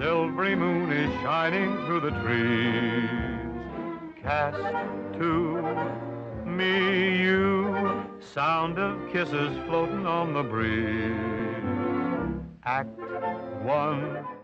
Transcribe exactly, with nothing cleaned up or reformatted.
silvery moon is shining through the trees. Cast to me you, sound of kisses floating on the breeze. Act one.